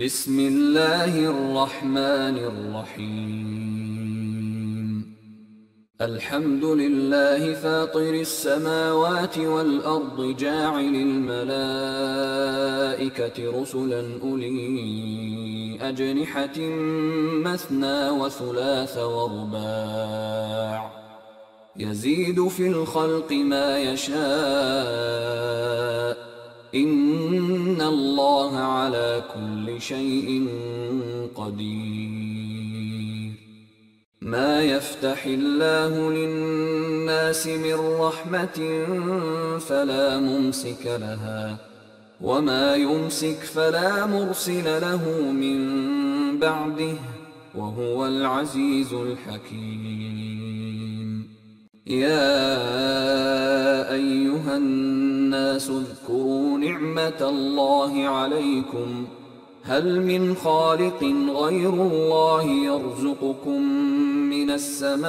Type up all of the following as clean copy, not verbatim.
بسم الله الرحمن الرحيم. الحمد لله فاطر السماوات والأرض جاعل الملائكة رسلا أولي أجنحة مثنى وثلاث ورباع يزيد في الخلق ما يشاء إن الله على كل شيء قدير. ما يفتح الله للناس من رحمة فلا ممسك لها وما يمسك فلا مرسل له من بعده وهو العزيز الحكيم. يا أيها الناس اذكروا نعمة الله عليكم هل من خالق غير الله يرزقكم من السماء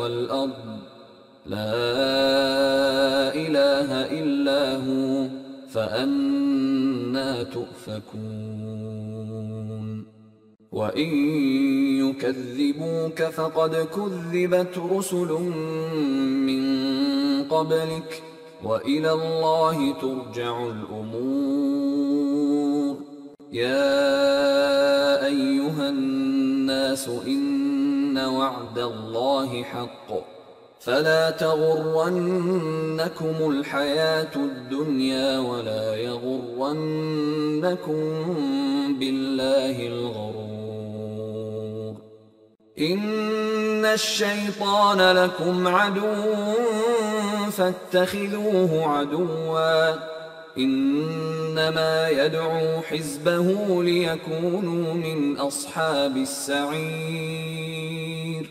والأرض لا إله إلا هو فأنى تؤفكون. وإن يكذبوك فقد كذبت رسل من قبلك وإلى الله ترجع الأمور. يا أيها الناس إن وعد الله حق فلا تغرنكم الحياة الدنيا ولا يغرنكم بالله الغرور. إن الشيطان لكم عدو فاتخذوه عدوا إنما يدعو حزبه ليكونوا من أصحاب السعير.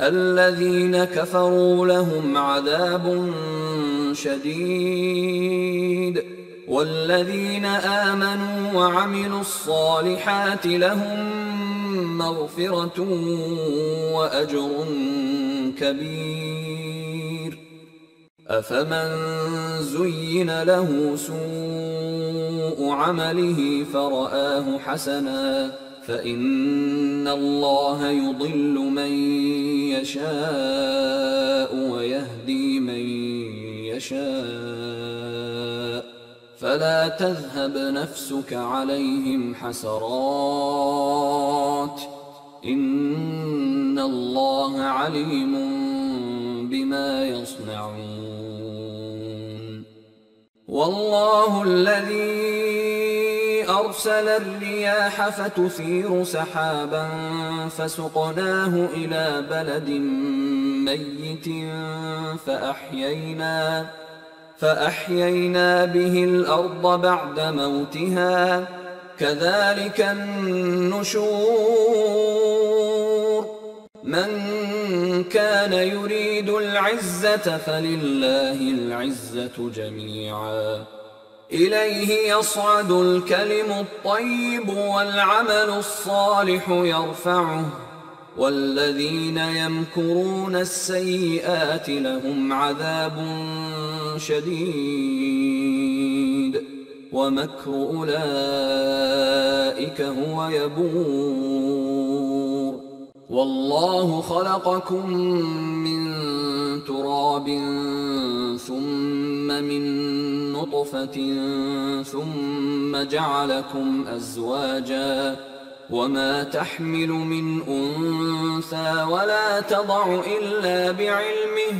الذين كفروا لهم عذاب شديد والذين آمنوا وعملوا الصالحات لهم مغفرة وأجر كبير. أفمن زين له سوء عمله فرآه حسنا فإن الله يضل من يشاء ويهدي من يشاء فلا تذهب نفسك عليهم حسرات إن الله عليم بما يصنعون. والله الذي أرسل الرياح فتثير سحابا فسقناه إلى بلد ميت فأحيينا به الأرض بعد موتها كذلك النشور. من كان يريد العزة فلله العزة جميعا إليه يصعد الكلم الطيب والعمل الصالح يرفعه والذين يمكرون السيئات لهم عذاب شديد ومكر أولئك هو يبور. والله خلقكم من تراب ثم من نطفة ثم جعلكم أزواجا وما تحمل من أنثى ولا تضع إلا بعلمه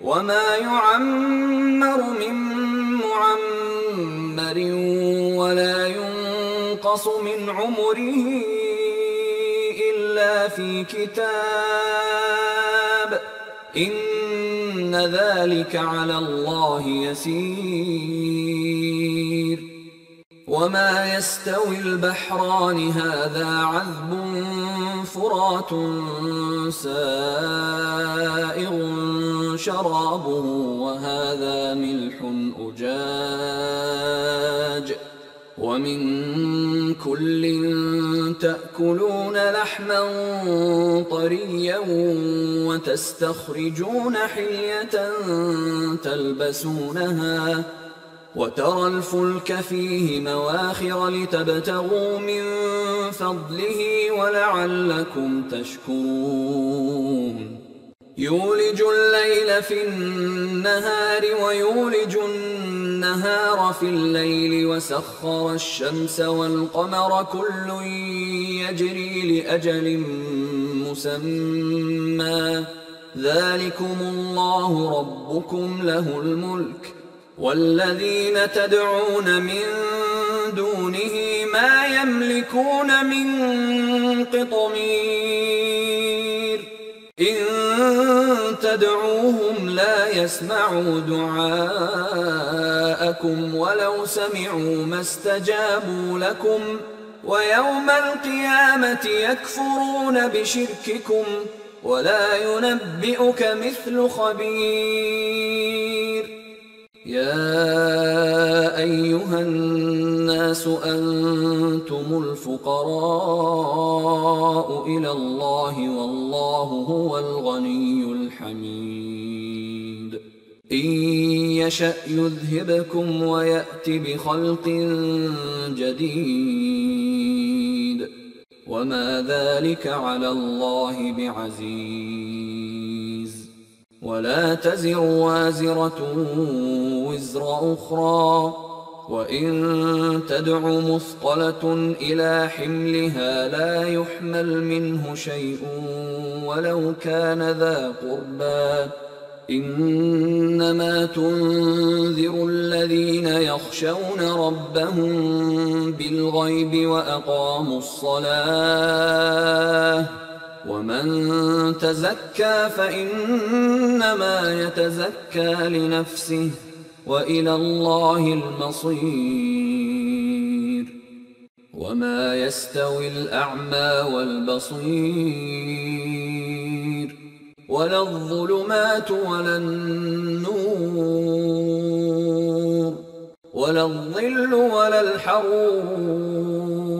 وما يعمر من معمر ولا ينقص من عمره إلا في كتاب إن ذلك على الله يسير. وما يستوي البحران هذا عذب فرات سائغ شرابه وهذا ملح أجاج ومن كل تأكلون لحما طريا وتستخرجون حلية تلبسونها وترى الفلك فيه مواخر لتبتغوا من فضله ولعلكم تشكرون يولج الليل في النهار ويولج النهار في الليل وسخر الشمس والقمر كل يجري لأجل مسمى ذلكم الله ربكم له الملك والذين تدعون من دونه ما يملكون من قطمير إن تدعوهم لا يسمعوا دعاءكم ولو سمعوا ما استجابوا لكم ويوم القيامة يكفرون بشرككم ولا ينبئك مثل خبير يا أيها الناس أنتم الفقراء إلى الله والله هو الغني الحميد إن يشأ يذهبكم ويأتي بخلق جديد وما ذلك على الله بعزيز ولا تزر وازرة وزر أخرى وإن تدع مثقلة إلى حملها لا يحمل منه شيء ولو كان ذا قربى إنما تنذر الذين يخشون ربهم بالغيب وأقاموا الصلاة ومن تزكى فإنما يتزكى لنفسه وإلى الله المصير وما يستوي الأعمى والبصير ولا الظلمات ولا النور ولا الظل ولا الحرور